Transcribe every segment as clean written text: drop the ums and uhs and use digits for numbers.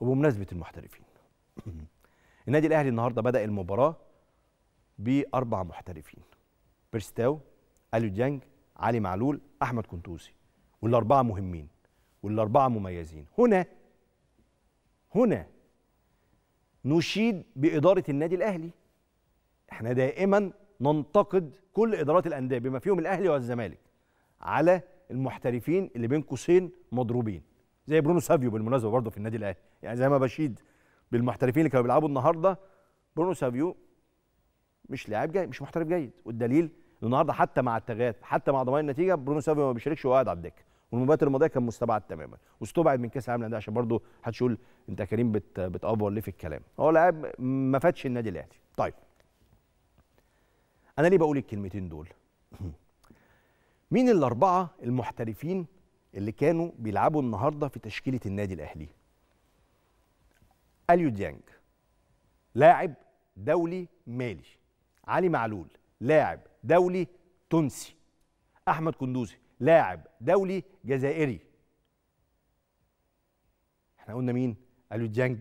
وبمناسبة المحترفين النادي الأهلي النهارده بدأ المباراة بأربع محترفين: بيرسي تاو، أليو ديانج، علي معلول، أحمد كندوسي، والأربعة مهمين والأربعة مميزين. هنا نشيد بإدارة النادي الأهلي. احنا دائما ننتقد كل إدارات الأندية بما فيهم الأهلي والزمالك على المحترفين اللي بين قوسين مضروبين، زي برونو سافيو بالمناسبة برضه في النادي الأهلي. يعني زي ما بشيد بالمحترفين اللي كانوا بيلعبوا النهارده، برونو سافيو مش لاعب جيد، مش محترف جيد، والدليل النهارده حتى مع التغييرات، حتى مع ضمان النتيجه، برونو سافيو ما بيشاركش وهو قاعد على الدكه، والمباراه الماضيه كان مستبعد تماما واستبعد من كاس العالم للانديه. عشان برضه محدش يقول انت يا كريم بتأفور ليه في الكلام، هو لاعب ما فادش النادي الاهلي. طيب انا ليه بقول الكلمتين دول؟ مين الاربعه المحترفين اللي كانوا بيلعبوا النهارده في تشكيله النادي الاهلي؟ أليو ديانج لاعب دولي مالي، علي معلول لاعب دولي تونسي، أحمد كندوسي لاعب دولي جزائري. احنا قلنا مين؟ أليو ديانج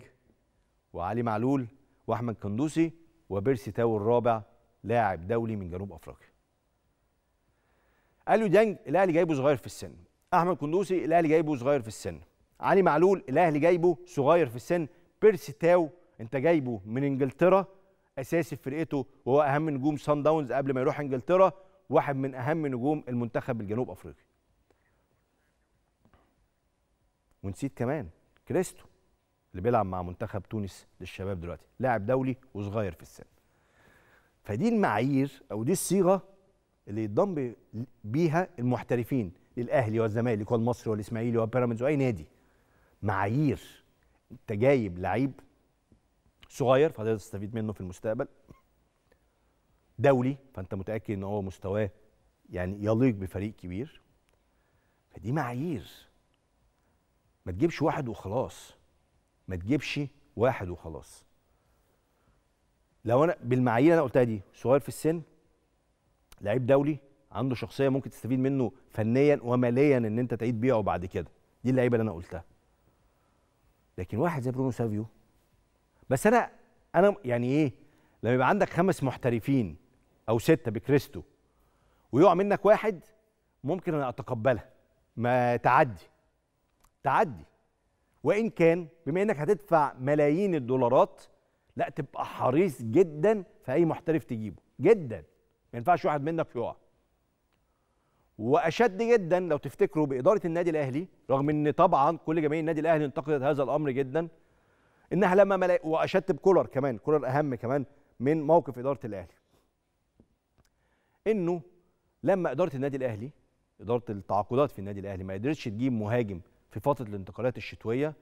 وعلي معلول وأحمد كندوسي وبيرسي تاو الرابع لاعب دولي من جنوب أفريقيا. أليو ديانج الأهلي جايبه صغير في السن، أحمد كندوسي الأهلي جايبه صغير في السن، علي معلول الأهلي جايبه صغير في السن، بيرسي تاو انت جايبه من انجلترا اساسي في فرقته وهو اهم نجوم سان داونز قبل ما يروح انجلترا، واحد من اهم نجوم المنتخب الجنوب افريقي. ونسيت كمان كريستو اللي بيلعب مع منتخب تونس للشباب دلوقتي، لاعب دولي وصغير في السن. فدي المعايير او دي الصيغه اللي يتضم بيها المحترفين للاهلي والزمالك والمصري والاسماعيلي وبيراميدز واي نادي. معايير انت جايب لعيب صغير فهتقدر تستفيد منه في المستقبل، دولي فانت متاكد ان هو مستواه يعني يليق بفريق كبير، فدي معايير. ما تجيبش واحد وخلاص، ما تجيبش واحد وخلاص. لو انا بالمعايير انا قلتها دي، صغير في السن، لعيب دولي، عنده شخصيه ممكن تستفيد منه فنيا وماليا ان انت تعيد بيعه بعد كده، دي اللعيبه اللي انا قلتها. لكن واحد زي برونو سافيو بس، انا يعني ايه لما يبقى عندك 5 محترفين او 6 بكريستو ويقع منك واحد ممكن انا اتقبلها، ما تعدي، وان كان بما انك هتدفع ملايين الدولارات لا تبقى حريص جدا في اي محترف تجيبه جدا، ما ينفعش واحد منك يقع. واشد جدا لو تفتكروا باداره النادي الاهلي، رغم ان طبعا كل جماهير النادي الاهلي انتقدت هذا الامر جدا، انها لما واشد بكولر كمان، كولر اهم كمان من موقف اداره الاهلي، انه لما اداره النادي الاهلي، اداره التعاقدات في النادي الاهلي، ما قدرتش تجيب مهاجم في فتره الانتقالات الشتويه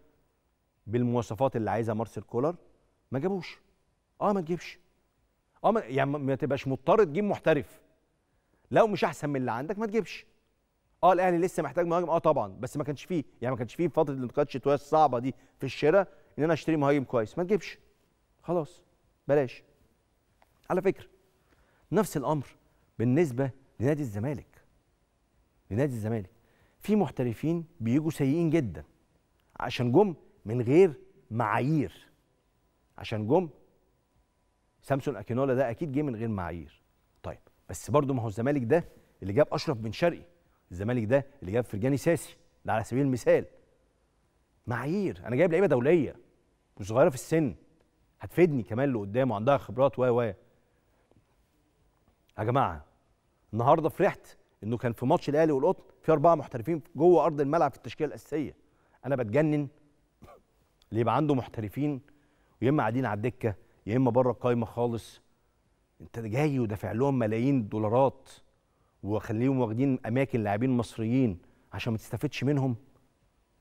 بالمواصفات اللي عايزها مارسيل كولر، ما جابوش. ما تجيبش، يعني ما تبقاش مضطر تجيب محترف لو مش احسن من اللي عندك، ما تجيبش. الاهلي لسه محتاج مهاجم، طبعا، بس ما كانش فيه، يعني ما كانش فيه في فتره الانتقالات الشتويه الصعبه دي في الشراء ان انا اشتري مهاجم كويس، ما تجيبش خلاص، بلاش. على فكره نفس الامر بالنسبه لنادي الزمالك. لنادي الزمالك في محترفين بيجوا سيئين جدا عشان جم من غير معايير، عشان جم. سامسون اكينولا ده اكيد جه من غير معايير، طيب، بس برضه ما هو الزمالك ده اللي جاب اشرف بن شرقي، الزمالك ده اللي جاب فرجاني ساسي، ده على سبيل المثال. معايير، انا جايب لعيبه دوليه مش صغيره في السن، هتفيدني كمان اللي قدامه، عندها خبرات يا جماعه النهارده فرحت انه كان في ماتش الاهلي والقطن في 4 محترفين جوه ارض الملعب في التشكيله الاساسيه. انا بتجنن اللي يبقى عنده محترفين ويا اما قاعدين على الدكه يا اما بره القايمه خالص. انت جاي ودافع لهم ملايين الدولارات وخليهم واخدين اماكن لاعبين مصريين عشان ما تستفدش منهم،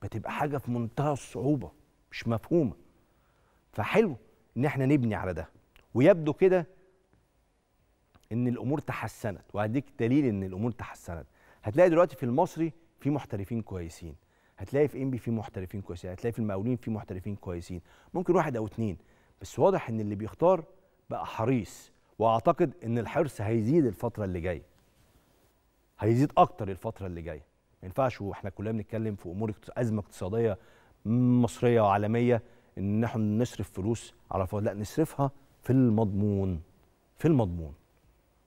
بتبقى حاجه في منتهى الصعوبه، مش مفهومه. فحلو ان احنا نبني على ده، ويبدو كده ان الامور تحسنت، وهديك دليل ان الامور تحسنت. هتلاقي دلوقتي في المصري في محترفين كويسين، هتلاقي في انبي في محترفين كويسين، هتلاقي في المقاولين في محترفين كويسين، ممكن 1 أو 2 بس. واضح ان اللي بيختار بقى حريص، واعتقد ان الحرص هيزيد الفتره اللي جايه، هيزيد اكتر الفتره اللي جايه. ما ينفعش واحنا كلنا بنتكلم في امور ازمه اقتصاديه مصريه وعالميه ان نحن نصرف فلوس على الفاضي، لا نصرفها في المضمون. في المضمون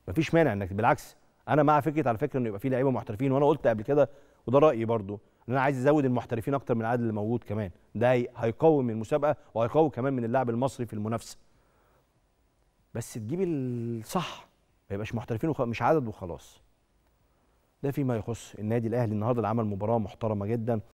مفيش مانع انك، بالعكس انا مع فكره على فكره انه يبقى في لعيبه محترفين، وانا قلت قبل كده وده رايي برضو ان انا عايز ازود المحترفين اكتر من العدد اللي موجود كمان، ده هيقوم المسابقه وهيقوم كمان من اللاعب المصري في المنافسه. بس تجيب الصح، ما يبقاش محترفين مش عدد وخلاص. ده فيما يخص النادي الاهلي. النهارده اللي عمل مباراه محترمه جدا،